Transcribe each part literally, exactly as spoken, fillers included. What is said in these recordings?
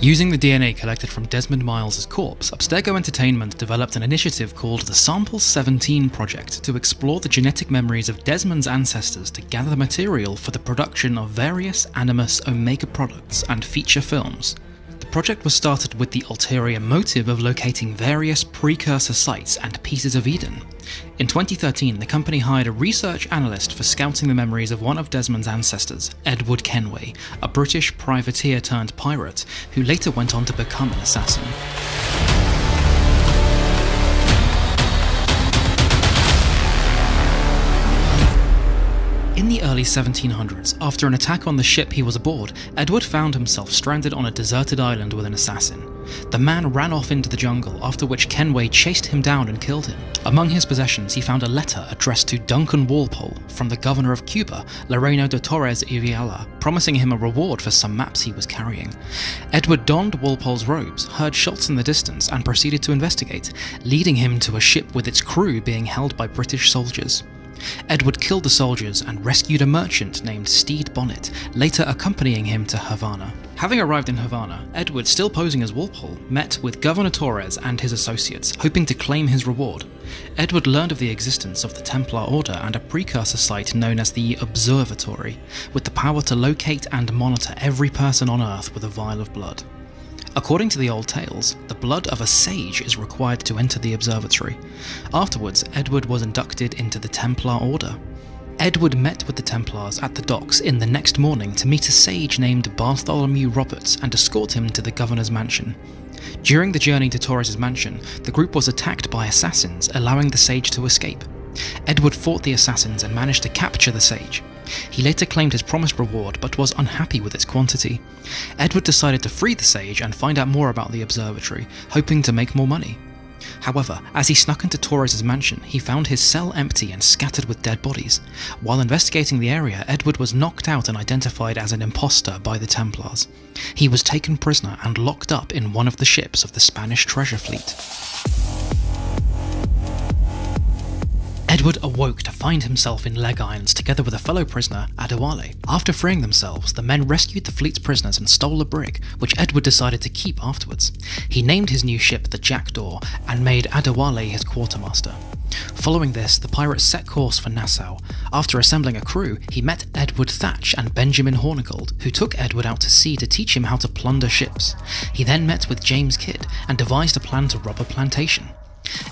Using the D N A collected from Desmond Miles' corpse, Abstergo Entertainment developed an initiative called the Sample seventeen Project to explore the genetic memories of Desmond's ancestors to gather material for the production of various Animus Omega products and feature films. The project was started with the ulterior motive of locating various precursor sites and pieces of Eden. In twenty thirteen, the company hired a research analyst for scouting the memories of one of Desmond's ancestors, Edward Kenway, a British privateer turned pirate, who later went on to become an assassin. In the early seventeen hundreds, after an attack on the ship he was aboard, Edward found himself stranded on a deserted island with an assassin. The man ran off into the jungle, after which Kenway chased him down and killed him. Among his possessions, he found a letter addressed to Duncan Walpole from the governor of Cuba, Lorenzo de Torres y Riala, promising him a reward for some maps he was carrying. Edward donned Walpole's robes, heard shots in the distance, and proceeded to investigate, leading him to a ship with its crew being held by British soldiers. Edward killed the soldiers and rescued a merchant named Stede Bonnet, later accompanying him to Havana. Having arrived in Havana, Edward, still posing as Walpole, met with Governor Torres and his associates, hoping to claim his reward. Edward learned of the existence of the Templar Order and a precursor site known as the Observatory, with the power to locate and monitor every person on Earth with a vial of blood. According to the old tales, the blood of a sage is required to enter the observatory. Afterwards, Edward was inducted into the Templar Order. Edward met with the Templars at the docks in the next morning to meet a sage named Bartholomew Roberts and escort him to the governor's mansion. During the journey to Torres's mansion, the group was attacked by assassins, allowing the sage to escape. Edward fought the assassins and managed to capture the sage. He later claimed his promised reward, but was unhappy with its quantity. Edward decided to free the sage and find out more about the observatory, hoping to make more money. However, as he snuck into Torres's mansion, he found his cell empty and scattered with dead bodies. While investigating the area, Edward was knocked out and identified as an imposter by the Templars. He was taken prisoner and locked up in one of the ships of the Spanish treasure fleet. Edward awoke to find himself in Leg Irons together with a fellow prisoner, Adewale. After freeing themselves, the men rescued the fleet's prisoners and stole a brig, which Edward decided to keep afterwards. He named his new ship the Jackdaw and made Adewale his quartermaster. Following this, the pirates set course for Nassau. After assembling a crew, he met Edward Thatch and Benjamin Hornigold, who took Edward out to sea to teach him how to plunder ships. He then met with James Kidd and devised a plan to rob a plantation.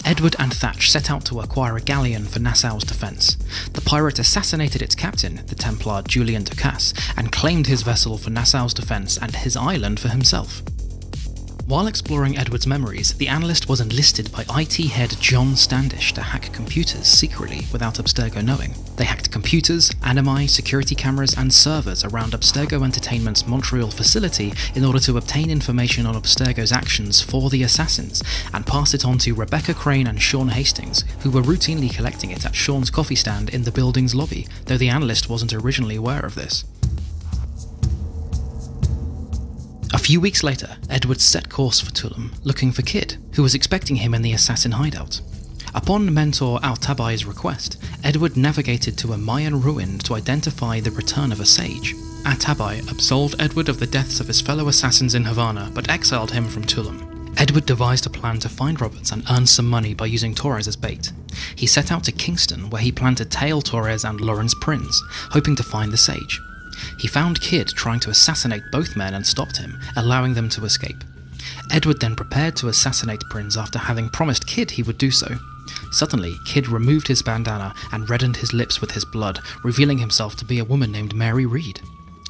Edward and Thatch set out to acquire a galleon for Nassau's defence. The pirate assassinated its captain, the Templar Julian de Casse, and claimed his vessel for Nassau's defence and his island for himself. While exploring Edward's memories, the analyst was enlisted by I T head John Standish to hack computers secretly without Abstergo knowing. They hacked computers, animi, security cameras, and servers around Abstergo Entertainment's Montreal facility in order to obtain information on Abstergo's actions for the assassins, and pass it on to Rebecca Crane and Sean Hastings, who were routinely collecting it at Sean's coffee stand in the building's lobby, though the analyst wasn't originally aware of this. A few weeks later, Edward set course for Tulum, looking for Kidd, who was expecting him in the assassin hideout. Upon mentor Ah Tabai's request, Edward navigated to a Mayan ruin to identify the return of a sage. Ah Tabai absolved Edward of the deaths of his fellow assassins in Havana, but exiled him from Tulum. Edward devised a plan to find Roberts and earn some money by using Torres as bait. He set out to Kingston, where he planned to tail Torres and Lawrence Prince, hoping to find the sage. He found Kidd trying to assassinate both men and stopped him, allowing them to escape. Edward then prepared to assassinate Prince after having promised Kidd he would do so. Suddenly, Kidd removed his bandana and reddened his lips with his blood, revealing himself to be a woman named Mary Read.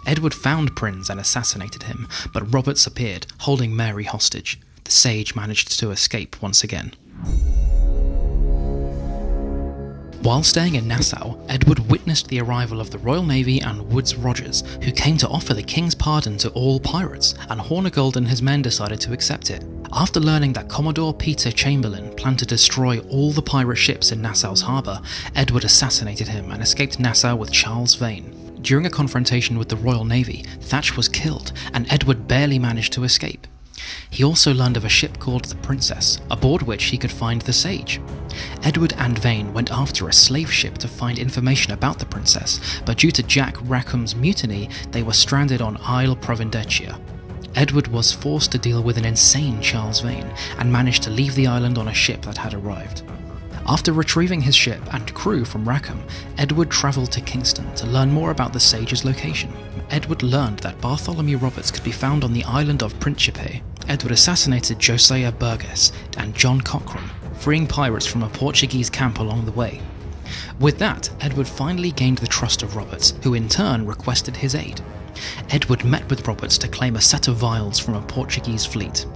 Edward found Prince and assassinated him, but Roberts appeared, holding Mary hostage. The sage managed to escape once again. While staying in Nassau, Edward witnessed the arrival of the Royal Navy and Woods Rogers, who came to offer the King's pardon to all pirates, and Hornigold and his men decided to accept it. After learning that Commodore Peter Chamberlain planned to destroy all the pirate ships in Nassau's harbour, Edward assassinated him and escaped Nassau with Charles Vane. During a confrontation with the Royal Navy, Thatch was killed, and Edward barely managed to escape. He also learned of a ship called the Princess, aboard which he could find the sage. Edward and Vane went after a slave ship to find information about the Princess, but due to Jack Rackham's mutiny, they were stranded on Isle Providencia. Edward was forced to deal with an insane Charles Vane and managed to leave the island on a ship that had arrived. After retrieving his ship and crew from Rackham, Edward travelled to Kingston to learn more about the sage's location. Edward learned that Bartholomew Roberts could be found on the island of Principe. Edward assassinated Josiah Burgess and John Cochran, freeing pirates from a Portuguese camp along the way. With that, Edward finally gained the trust of Roberts, who in turn requested his aid. Edward met with Roberts to claim a set of vials from a Portuguese fleet.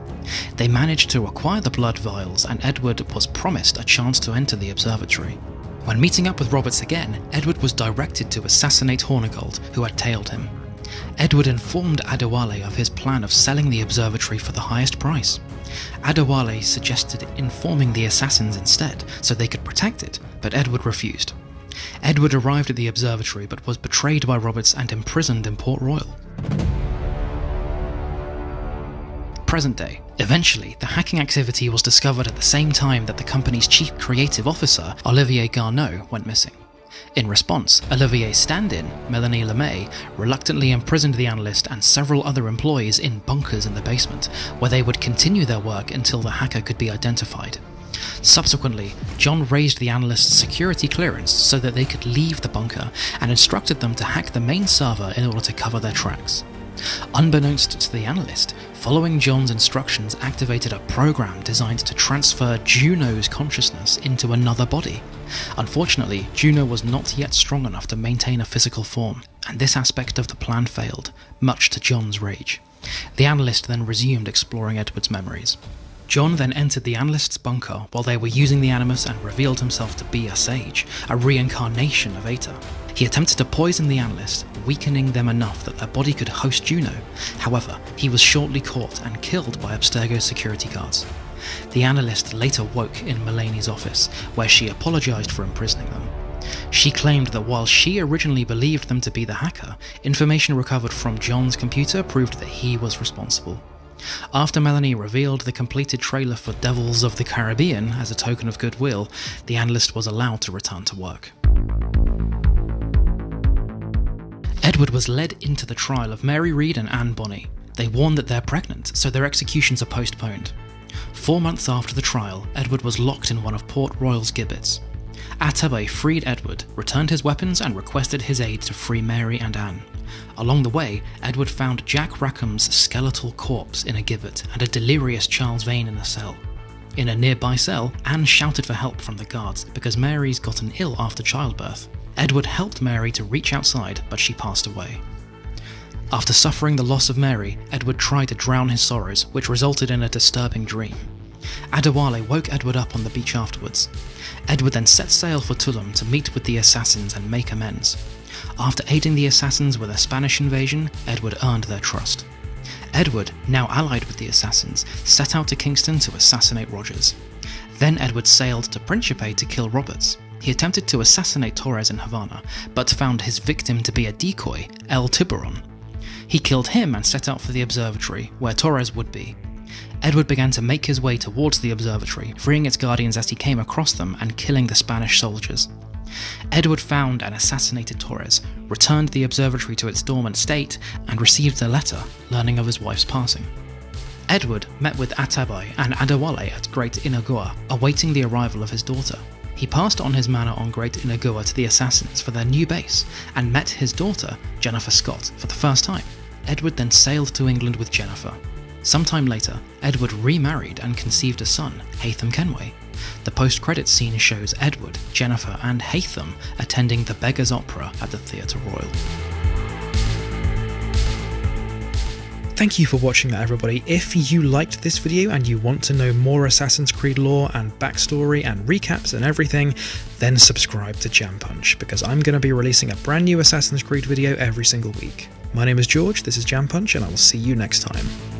They managed to acquire the blood vials, and Edward was promised a chance to enter the observatory. When meeting up with Roberts again, Edward was directed to assassinate Hornigold, who had tailed him. Edward informed Adewale of his plan of selling the observatory for the highest price. Adewale suggested informing the assassins instead, so they could protect it, but Edward refused. Edward arrived at the observatory but was betrayed by Roberts and imprisoned in Port Royal. Present day. Eventually, the hacking activity was discovered at the same time that the company's chief creative officer, Olivier Garneau, went missing. In response, Olivier's stand-in, Melanie LeMay, reluctantly imprisoned the analyst and several other employees in bunkers in the basement, where they would continue their work until the hacker could be identified. Subsequently, John raised the analyst's security clearance so that they could leave the bunker and instructed them to hack the main server in order to cover their tracks. Unbeknownst to the analyst, following John's instructions activated a program designed to transfer Juno's consciousness into another body. Unfortunately, Juno was not yet strong enough to maintain a physical form, and this aspect of the plan failed, much to John's rage. The analyst then resumed exploring Edward's memories. John then entered the analyst's bunker while they were using the Animus and revealed himself to be a sage, a reincarnation of Eta. He attempted to poison the analyst, weakening them enough that their body could host Juno. However, he was shortly caught and killed by Abstergo security guards. The analyst later woke in Melanie's office, where she apologised for imprisoning them. She claimed that while she originally believed them to be the hacker, information recovered from John's computer proved that he was responsible. After Melanie revealed the completed trailer for Devils of the Caribbean as a token of goodwill, the analyst was allowed to return to work. Edward was led into the trial of Mary Read and Anne Bonny. They warn that they're pregnant, so their executions are postponed. Four months after the trial, Edward was locked in one of Port Royal's gibbets. Ah Tabai freed Edward, returned his weapons and requested his aid to free Mary and Anne. Along the way, Edward found Jack Rackham's skeletal corpse in a gibbet and a delirious Charles Vane in a cell. In a nearby cell, Anne shouted for help from the guards because Mary's gotten ill after childbirth. Edward helped Mary to reach outside, but she passed away. After suffering the loss of Mary, Edward tried to drown his sorrows, which resulted in a disturbing dream. Adewale woke Edward up on the beach afterwards. Edward then set sail for Tulum to meet with the assassins and make amends. After aiding the assassins with a Spanish invasion, Edward earned their trust. Edward, now allied with the assassins, set out to Kingston to assassinate Rogers. Then Edward sailed to Principe to kill Roberts. He attempted to assassinate Torres in Havana, but found his victim to be a decoy, El Tiburon. He killed him and set out for the observatory, where Torres would be. Edward began to make his way towards the observatory, freeing its guardians as he came across them and killing the Spanish soldiers. Edward found and assassinated Torres, returned the observatory to its dormant state, and received a letter learning of his wife's passing. Edward met with Ah Tabai and Adewale at Great Inagua, awaiting the arrival of his daughter. He passed on his manor on Great Inagua to the assassins for their new base, and met his daughter, Jennifer Scott, for the first time. Edward then sailed to England with Jennifer. Sometime later, Edward remarried and conceived a son, Haytham Kenway. The post-credits scene shows Edward, Jennifer and Haytham attending the Beggar's Opera at the Theatre Royal. Thank you for watching that, everybody. If you liked this video and you want to know more Assassin's Creed lore and backstory and recaps and everything, then subscribe to Jam Punch, because I'm going to be releasing a brand new Assassin's Creed video every single week. My name is George, this is Jam Punch, and I will see you next time.